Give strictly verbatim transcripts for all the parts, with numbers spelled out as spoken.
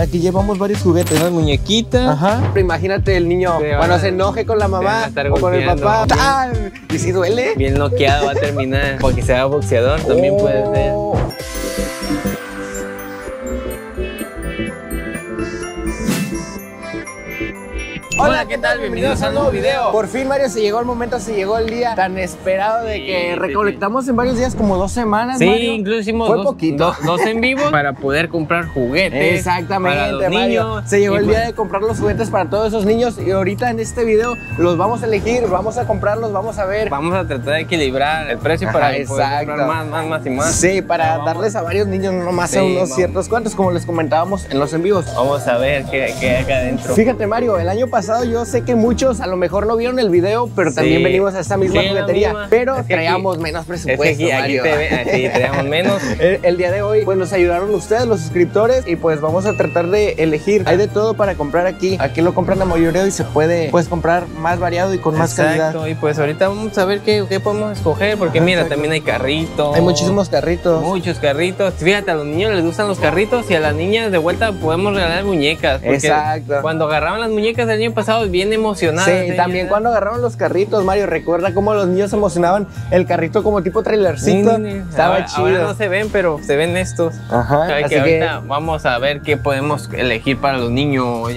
Aquí llevamos varios juguetes, unas muñequitas. Ajá. Pero imagínate el niño sí, cuando se enoje con la mamá o con el papá. ¡Tal! ¿Y si duele? Bien noqueado va a terminar. Porque sea boxeador también oh. puede ser. Hola, ¿qué tal? Bienvenidos a un nuevo video. Por fin, Mario, se llegó el momento, se llegó el día tan esperado de que sí, recolectamos sí, sí. en varios días, como dos semanas, Sí, Mario. Incluso hicimos Fue dos, poquito. Dos, dos en vivo para poder comprar juguetes. Exactamente, para los Mario. Niños. Se llegó el día de comprar los juguetes para todos esos niños y ahorita en este video los vamos a elegir, vamos a comprarlos, vamos a ver. Vamos a tratar de equilibrar el precio para Ajá, poder comprar más, más, más y más. Sí, para ah, darles a varios niños, no más sí, a unos vamos. ciertos cuantos, como les comentábamos en los en vivos. Vamos a ver qué, qué hay acá adentro. Fíjate, Mario, el año pasado yo sé que muchos a lo mejor no vieron el video, pero sí, también venimos a esta misma sí, juguetería, misma. pero es que traíamos aquí, menos presupuesto, es que aquí, Mario. Aquí te, sí, traíamos menos. El, el día de hoy, pues nos ayudaron ustedes, los suscriptores, y pues vamos a tratar de elegir. Hay de todo para comprar aquí. Aquí lo compran la mayoría y se puede pues comprar más variado y con más Exacto. calidad. Exacto, y pues ahorita vamos a ver qué, qué podemos escoger, porque Exacto. mira, también hay carritos. Hay muchísimos carritos. Muchos carritos. Fíjate, a los niños les gustan los carritos y a las niñas de vuelta podemos regalar muñecas. Exacto. Cuando agarraban las muñecas del niño pasado, bien emocionados. Sí, ¿eh? También cuando agarraron los carritos, Mario, recuerda cómo los niños emocionaban el carrito como tipo trailercito. Sí, Estaba ahora, chido. Ahora no se ven, pero se ven estos. Ajá. Así que que... ahorita vamos a ver qué podemos elegir para los niños.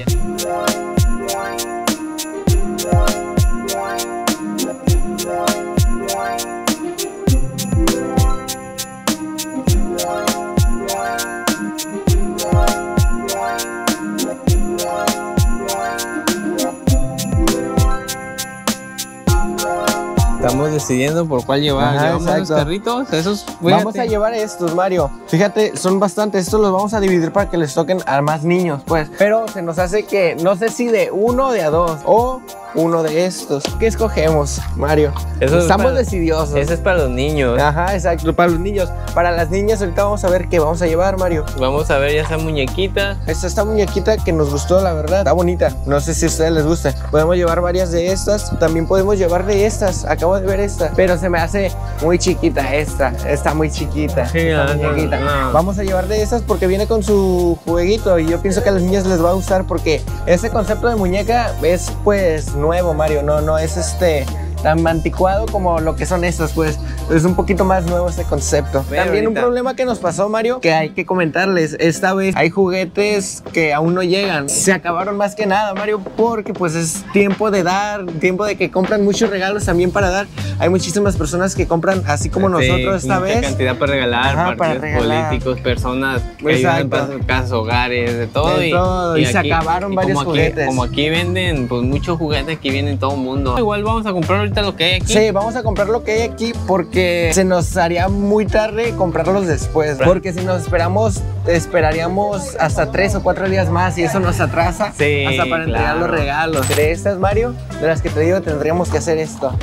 Estamos decidiendo por cuál llevar. Ajá, ¿Llevamos los carritos? Esos, vamos a llevar estos, Mario. Fíjate, son bastantes. Estos los vamos a dividir para que les toquen a más niños, pues. Pero se nos hace que, no sé si de uno o de a dos, o uno de estos. ¿Qué escogemos, Mario? Eso Estamos es para, decidiosos. Eso es para los niños. Ajá, exacto, para los niños. Para las niñas, ahorita vamos a ver qué vamos a llevar, Mario. Vamos a ver ya esa muñequita. Esta, esta muñequita que nos gustó, la verdad. Está bonita. No sé si a ustedes les gusta. Podemos llevar varias de estas. También podemos llevar de estas. Acabo de ver esta, pero se me hace muy chiquita esta, está muy chiquita, sí, esta no, muñequita. No, no. Vamos a llevar de esas porque viene con su jueguito y yo pienso que a las niñas les va a gustar porque ese concepto de muñeca es pues nuevo, Mario, no, no es este tan anticuado como lo que son estas, pues es un poquito más nuevo este concepto. Pero también ahorita un problema que nos pasó, Mario, que hay que comentarles, esta vez hay juguetes que aún no llegan, se acabaron más que nada, Mario, porque pues es tiempo de dar, tiempo de que compran muchos regalos también para dar. Hay muchísimas personas que compran así como sí, nosotros esta vez. Cantidad para regalar, Ajá, partidos para regalar. políticos, personas que ayudan para sus casas, hogares, de todo. De y, todo. y, y aquí, se acabaron y varios como juguetes. Aquí, como aquí venden pues muchos juguetes, aquí vienen todo el mundo. Igual vamos a comprar ahorita lo que hay aquí. Sí, vamos a comprar lo que hay aquí porque se nos haría muy tarde comprarlos después. Porque si nos esperamos, esperaríamos hasta tres o cuatro días más y eso nos atrasa sí, hasta para entregar claro. los regalos. De estas, Mario, de las que te digo, tendríamos que hacer esto.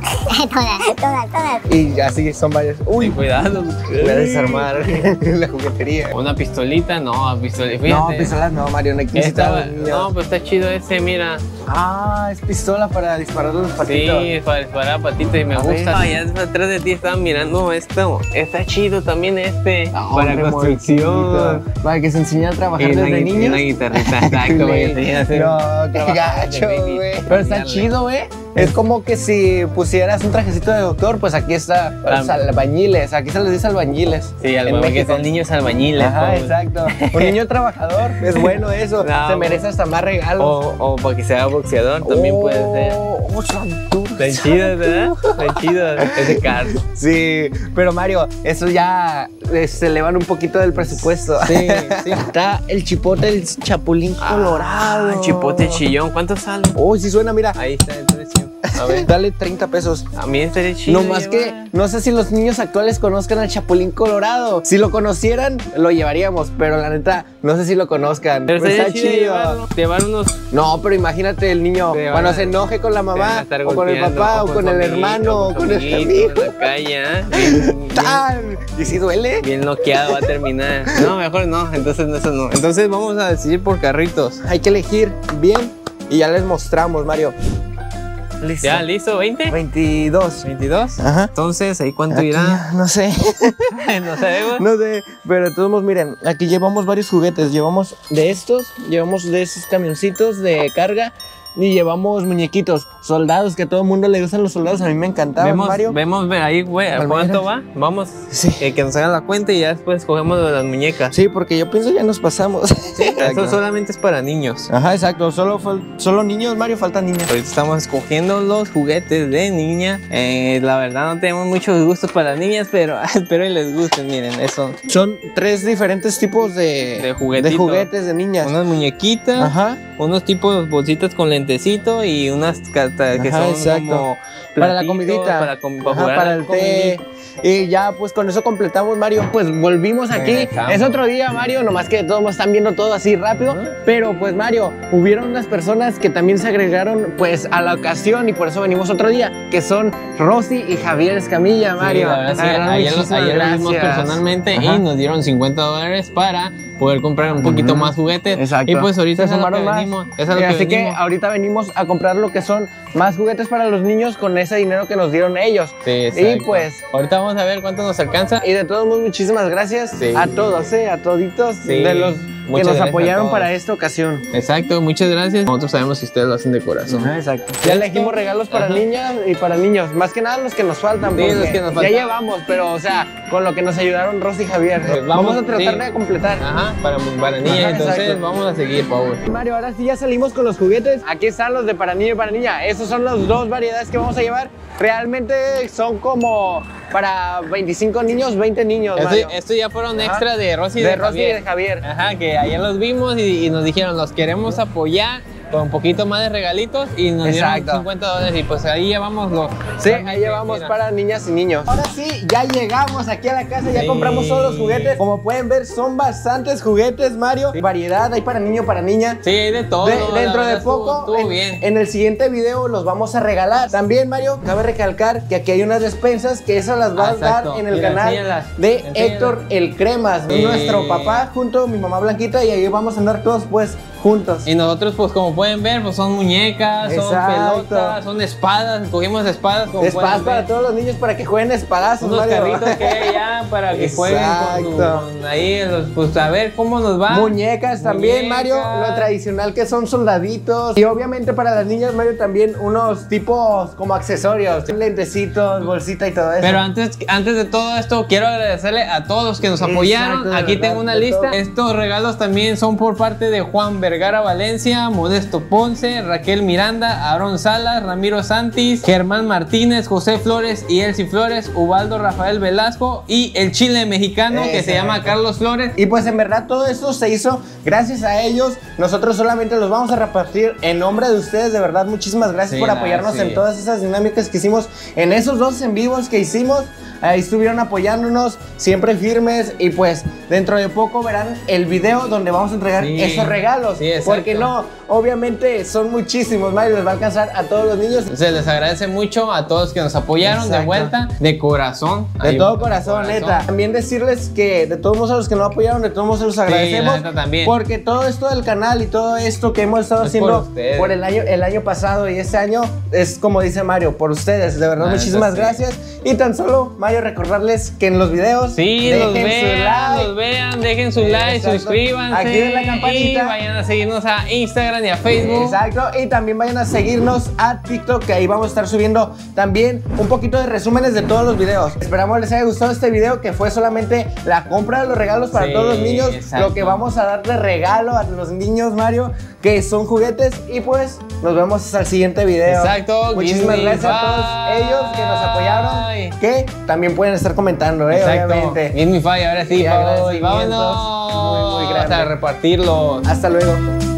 todas, todas, todas. Y así son varios. Uy, sí, cuidado. Voy a desarmar la juguetería. Una pistolita, no, pistolita. No, pistolas no, Mario, no está, No, pero está chido ese, mira. Ah, es pistola para disparar los patitos. Sí, para disparar patitos y me a gusta. Allá atrás de ti estaban mirando esto. Está chido también este. Oh, para hombre, construcción. Mochito. Para que se enseñe a trabajar y desde una, niños. Y una guitarrita, exacto. No, qué gacho, güey. Pero está chido, güey. Es como que si pusieras un trajecito de doctor, pues aquí está los albañiles, aquí se les dice albañiles. Sí, que son niños albañiles. Ajá, pues. exacto. Un niño trabajador, es bueno eso, no, se merece hasta más regalos. O, o para que sea boxeador, también oh, puede ser. Oh, Está chido, ¿verdad? Está chido ese carro. Sí, pero Mario, eso ya se elevan un poquito del presupuesto. Sí, sí. Está el chipote, el chapulín colorado. Ah, chipote chillón, ¿cuánto sale? Uy, oh, sí suena, mira. Ahí está el precio. A ver, dale treinta pesos. También sería chido. No más que, no sé si los niños actuales conozcan al Chapulín Colorado. Si lo conocieran, lo llevaríamos. Pero la neta, no sé si lo conozcan. Pero, pero está chido. Llevarlo, llevar unos... No, pero imagínate el niño se cuando a... se enoje con la mamá, o con el papá, o con, o con el amiguito, hermano, o con el amigo. En la calle, ¿eh? bien, bien, ¿Y si duele? Bien noqueado va a terminar. No, mejor no. Entonces, eso no. Entonces, vamos a decidir por carritos. Hay que elegir bien y ya les mostramos, Mario. Listo. ¿Ya listo? ¿veinte? veintidós. ¿veintidós? Ajá. Entonces, ¿ahí cuánto aquí, irá? No sé. No sabemos. No sé. Pero de todos modos, miren, aquí llevamos varios juguetes. Llevamos de estos, llevamos de esos camioncitos de carga. Y llevamos muñequitos, soldados, que a todo el mundo le gustan los soldados. A mí me encantaban, vemos, Mario. Vemos, ver ahí, güey, ¿cuánto va? Vamos, sí. eh, que nos hagan la cuenta y ya después cogemos las muñecas. Sí, porque yo pienso ya nos pasamos. Sí, eso solamente es para niños. Ajá, exacto. Solo, solo niños, Mario, faltan niñas. Ahorita estamos escogiendo los juguetes de niña. Eh, la verdad no tenemos muchos gustos para niñas, pero espero y les gusten, miren, eso. Son tres diferentes tipos de, de, juguetito, de juguetes de niñas. Unas muñequitas, ajá, unos tipos bolsitas con lentes y unas cartas que ajá, son exacto, como platito, para la comidita, para, com para, ajá, para el té. Y ya pues con eso completamos, Mario. Pues volvimos aquí, eh, es otro día, Mario. Nomás que todos están viendo todo así rápido, uh-huh. Pero pues, Mario, hubieron unas personas que también se agregaron pues a la ocasión, y por eso venimos otro día, que son Rosy y Javier Escamilla, Mario. Sí, la verdad, sí, ah, ayer los, ayer los vimos personalmente, ajá, y nos dieron cincuenta dólares para poder comprar un poquito uh-huh, más juguetes. Exacto. Y pues ahorita se sumaron más. Venimos, es lo que así venimos. Que ahorita venimos a comprar lo que son más juguetes para los niños con ese dinero que nos dieron ellos. Sí, y pues ahorita vamos a ver cuánto nos alcanza. Y de todos modos, muchísimas gracias, sí, a todos, ¿eh? A toditos, sí, de los que nos apoyaron para esta ocasión. Exacto, muchas gracias. Nosotros sabemos que ustedes lo hacen de corazón. Ajá, exacto. Ya elegimos regalos para ajá, niñas y para niños. Más que nada los que nos faltan. Sí, los que nos faltan. Ya llevamos, pero o sea, con lo que nos ayudaron Rosy y Javier. Pues vamos, vamos a tratar sí, de completar. Ajá, para, para niñas. Ajá, entonces exacto, vamos a seguir, por favor. Mario, ahora sí ya salimos con los juguetes. Aquí están los de para niño y para niña. Esos son las dos variedades que vamos a llevar. Realmente son como para veinticinco niños, veinte niños. Esto, esto ya fueron ajá, extra de Rosy y de, de Rosy y de Javier. Ajá, que ayer los vimos y, y nos dijeron, los queremos apoyar con un poquito más de regalitos, y nos exacto, dieron cincuenta dólares, y pues ahí llevamos los... Sí, ahí llevamos para niñas y niños. Ahora sí, ya llegamos aquí a la casa, ya sí, compramos todos los juguetes. Como pueden ver, son bastantes juguetes, Mario. Sí. Variedad, hay para niño, para niña. Sí, hay de todo. De, dentro de poco, estuvo, estuvo en, bien, en el siguiente video los vamos a regalar. También, Mario, cabe recalcar que aquí hay unas despensas que esas las vas exacto, a dar en el y canal enséñalas, de enséñalas. Héctor El Cremas, sí, nuestro papá, junto a mi mamá Blanquita, y ahí vamos a andar todos, pues, juntos. Y nosotros, pues, como pueden ver, pues son muñecas, exacto, son pelotas, son espadas, cogimos espadas. Como espadas para todos los niños, para que jueguen espadazos. Unos Mario, carritos que hay allá para que jueguen con, con ahí, los, pues a ver cómo nos va. Muñecas también, muñecas. Mario, lo tradicional que son soldaditos. Y obviamente para las niñas, Mario, también unos tipos como accesorios, lentecitos, bolsita y todo eso. Pero antes, antes de todo esto, quiero agradecerle a todos los que nos apoyaron. Exacto, aquí verdad, tengo una lista. Todo. Estos regalos también son por parte de Juan Bernardo a Valencia, Modesto Ponce, Raquel Miranda, Aarón Salas, Ramiro Santis, Germán Martínez, José Flores y Elsie Flores, Ubaldo Rafael Velasco y el chile mexicano que se llama Carlos Flores. Y pues en verdad todo esto se hizo gracias a ellos. Nosotros solamente los vamos a repartir en nombre de ustedes. De verdad, muchísimas gracias sí, por apoyarnos sí, en todas esas dinámicas que hicimos, en esos dos en vivos que hicimos. Ahí estuvieron apoyándonos, siempre firmes. Y pues dentro de poco verán el video donde vamos a entregar sí, esos regalos. Sí, porque no, obviamente son muchísimos, Mario, les va a alcanzar a todos los niños. Se les agradece mucho a todos que nos apoyaron, exacto, de vuelta, de corazón. De todo corazón, corazón, neta. También decirles que de todos modos a los que no apoyaron, de todos modos se los agradecemos. Sí, la neta también. Porque todo esto del canal y todo esto que hemos estado es haciendo por, por el, año, el año pasado y este año, es como dice Mario, por ustedes. De verdad, ah, muchísimas sí, gracias. Y tan solo, Mario, recordarles que en los videos sí, dejen los vean, su like, los vean, dejen su like, exacto, suscríbanse, activen la campanita y vayan a seguirnos a Instagram y a Facebook. Exacto, y también vayan a seguirnos a TikTok, que ahí vamos a estar subiendo también un poquito de resúmenes de todos los videos. Esperamos les haya gustado este video, que fue solamente la compra de los regalos para sí, todos los niños, exacto, lo que vamos a dar de regalo a los niños, Mario, que son juguetes. Y pues nos vemos hasta el siguiente video. Exacto. Muchísimas Disney, gracias bye, a todos ellos que nos apoyaron, que también pueden estar comentando, eh, exacto, obviamente. Disney, bye, ahora sí, vámonos, muy, muy grande. Hasta repartirlo. Hasta luego.